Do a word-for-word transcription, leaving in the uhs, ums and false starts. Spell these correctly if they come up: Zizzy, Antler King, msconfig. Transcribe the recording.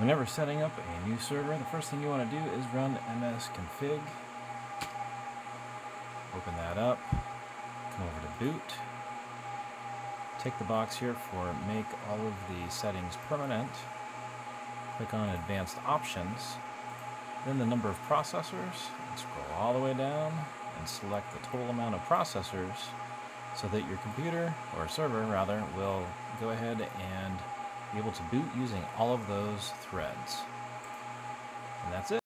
Whenever setting up a new server, the first thing you want to do is run msconfig. Open that up, come over to boot, take the box here for make all of the settings permanent, click on advanced options, then the number of processors, and scroll all the way down and select the total amount of processors so that your computer, or server rather, will go ahead and be able to boot using all of those threads. And that's it.